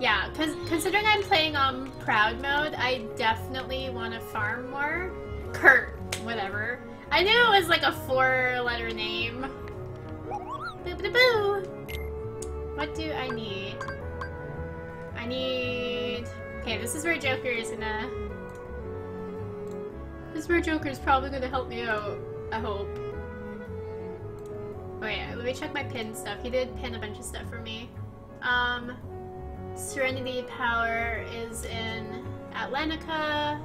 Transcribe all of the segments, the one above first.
Yeah, because considering I'm playing on proud mode, I definitely want to farm more. Kurt, whatever. I knew it was like a 4-letter name. Boo boo boo. What do I need? I need. Okay, this is where Joker is gonna. This is where Joker's probably gonna help me out. I hope. Oh yeah, let me check my pin stuff. He did pin a bunch of stuff for me. Serenity power is in Atlantica.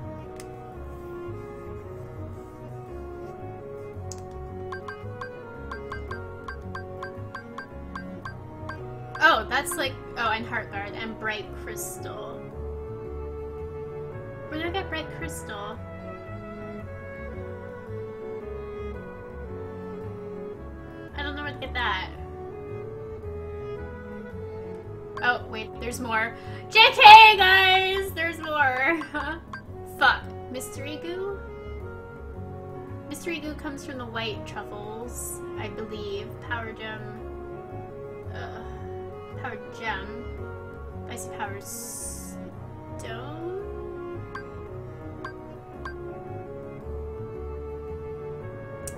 Oh, that's like, oh, and Heart Guard and Bright Crystal. Where did I get Bright Crystal? I don't know where to get that. Oh, wait, there's more. JK, guys! There's more! Fuck. Mystery Goo? Mystery Goo comes from the white truffles, I believe. Power Gem. Power Gem. I see Power Stone?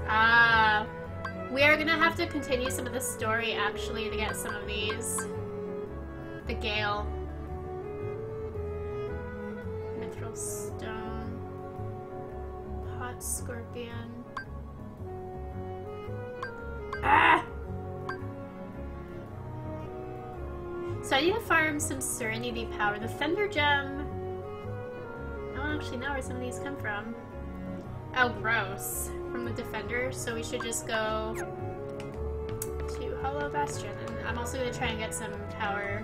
Ah. We are gonna have to continue some of the story, actually, to get some of these. The Gale. Mithril Stone. Pot Scorpion. Ah! So I need to farm some Serenity power. The Defender Gem. I don't actually know where some of these come from. Oh, gross. From the Defender. So we should just go to Hollow Bastion. And I'm also gonna try and get some power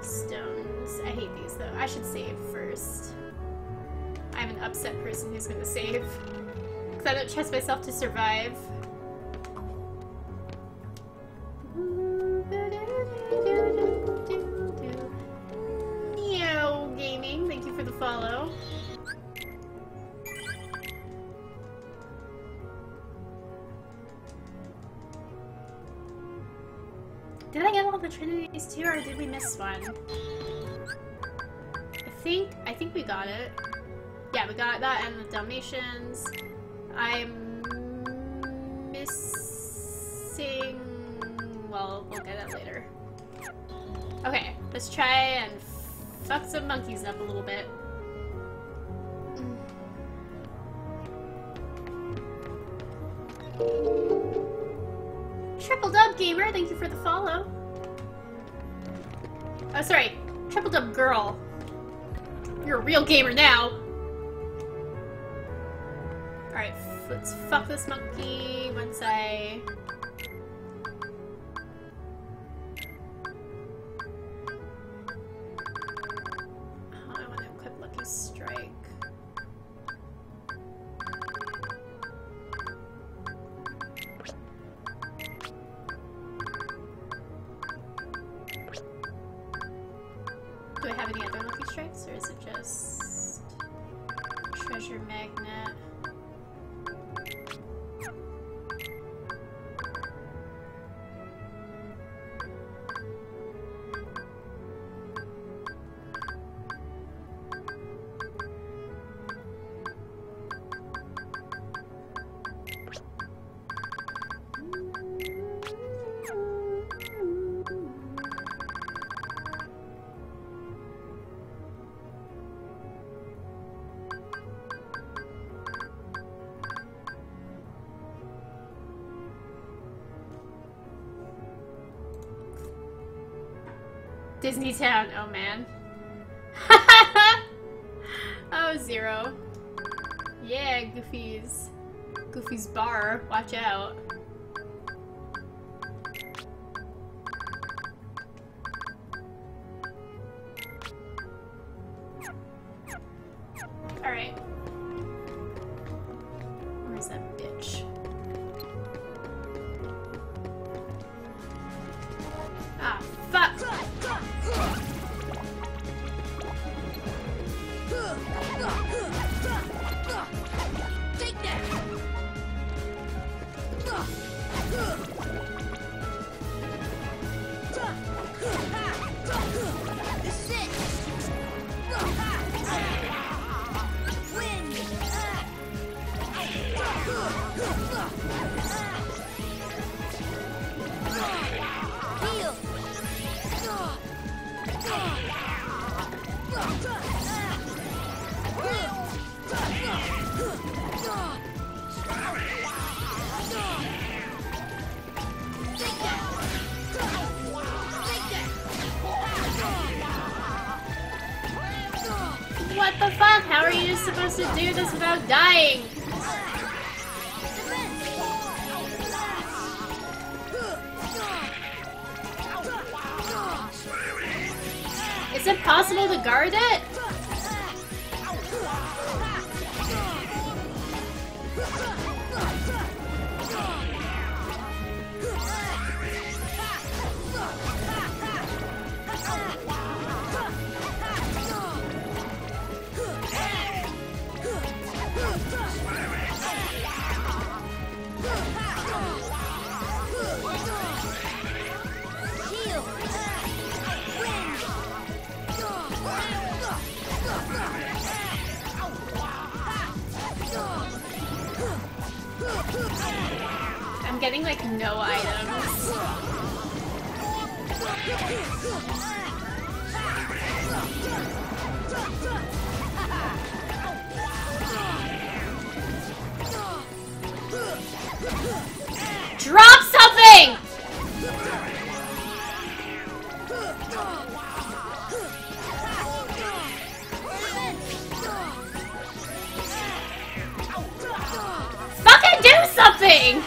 stones. I hate these though. I should save first. I'm an upset person who's gonna save. Because I don't trust myself to survive. Neo Gaming, thank you for the follow. Did I get all the Trinities too, or did we miss one? I think we got it. Yeah, we got that and the Dalmatians. I'm missing... well, we'll get it later. Okay, let's try and fuck some monkeys up a little bit. Tripledub Gamer, thank you for the follow. Oh, sorry. Tripledub Girl. You're a real gamer now. Alright, let's fuck this monkey once I... oh, I want to equip Lucky Strike. Do I have any other Lucky Strikes, or is it just Treasure Magnet? Disney Town, oh man. Oh, zero. Yeah, Goofy's. Goofy's bar, watch out. Alright. Where's that bitch? Ah, fuck! Take that! what the fuck? How are you supposed to do this without dying? Is it possible to guard it? I'm getting like no items. Drop something! Fucking do something!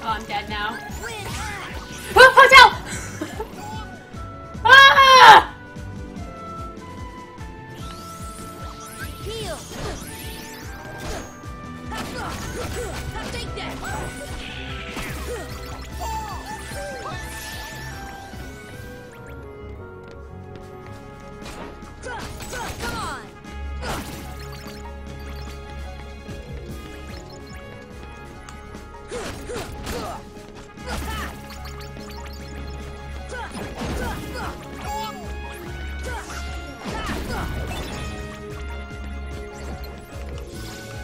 Oh, I'm dead now. Oh, hotel! Ah! Take that! Come on!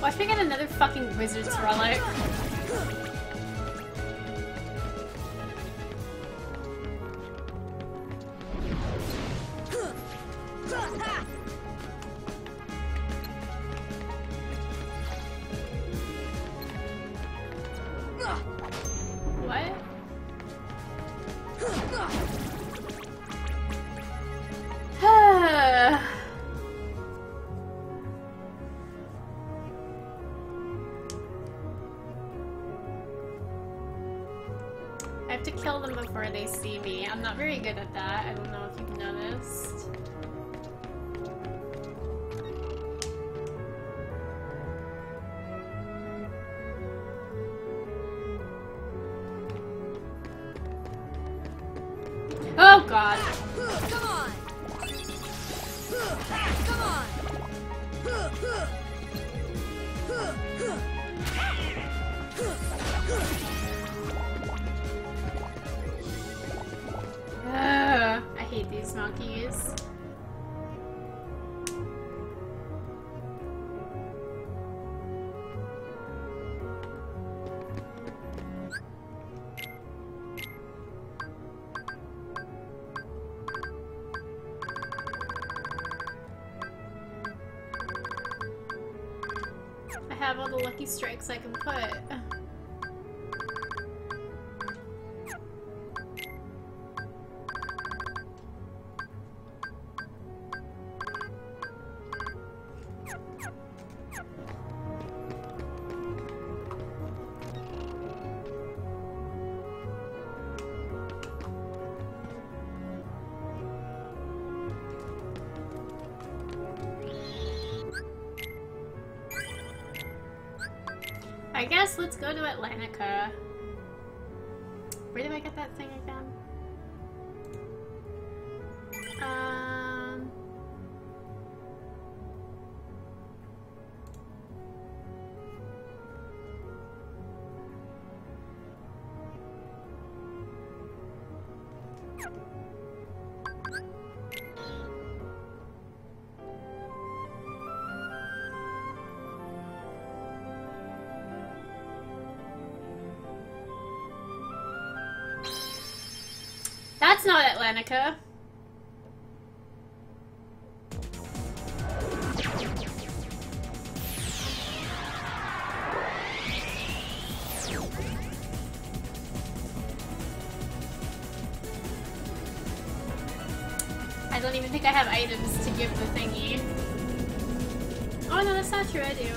Watch me get another fucking wizard's relic. Strikes I can put. I guess let's go to Atlantica. Where did I get that thing again? That's not Atlantica. I don't even think I have items to give the thingy. Oh no, that's not true, I do.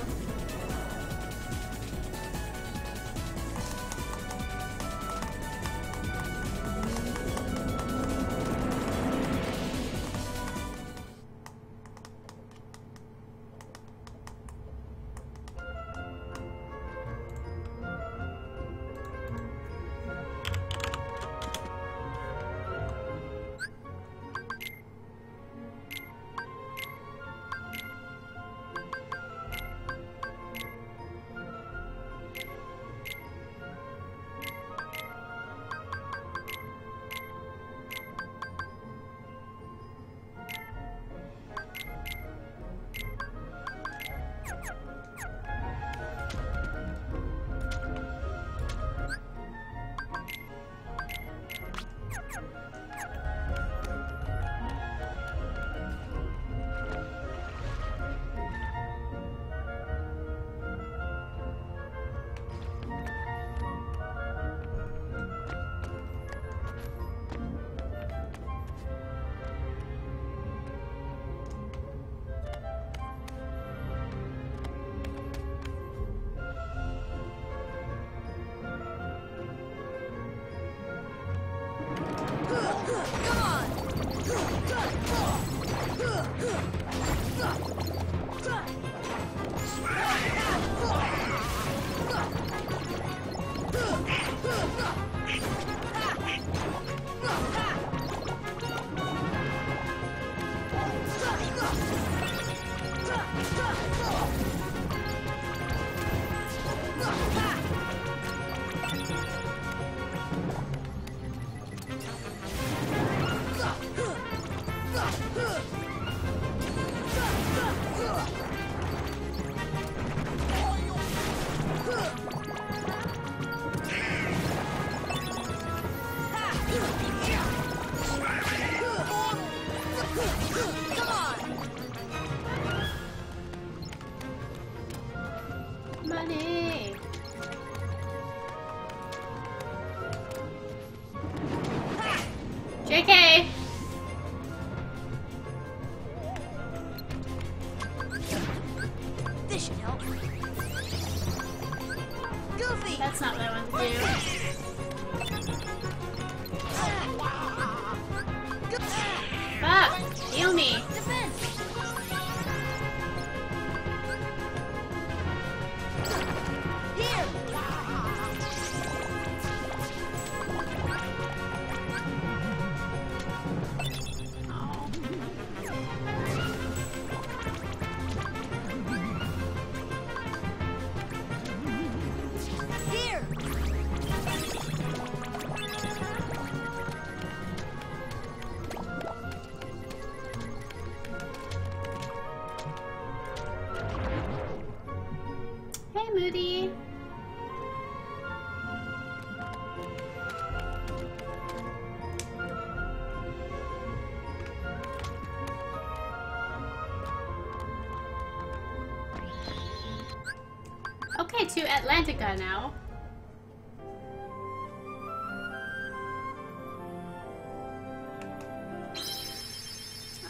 To Atlantica now.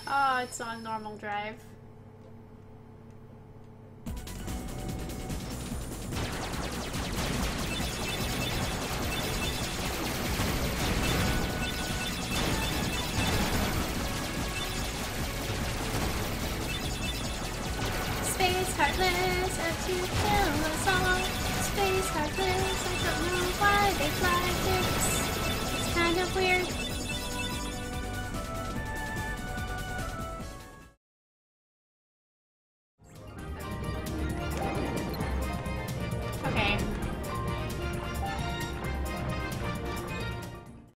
Oh, it's on normal drive. Space Heartless, up to kill us all. Space Heartless, I don't know why they fly this. It's kind of weird.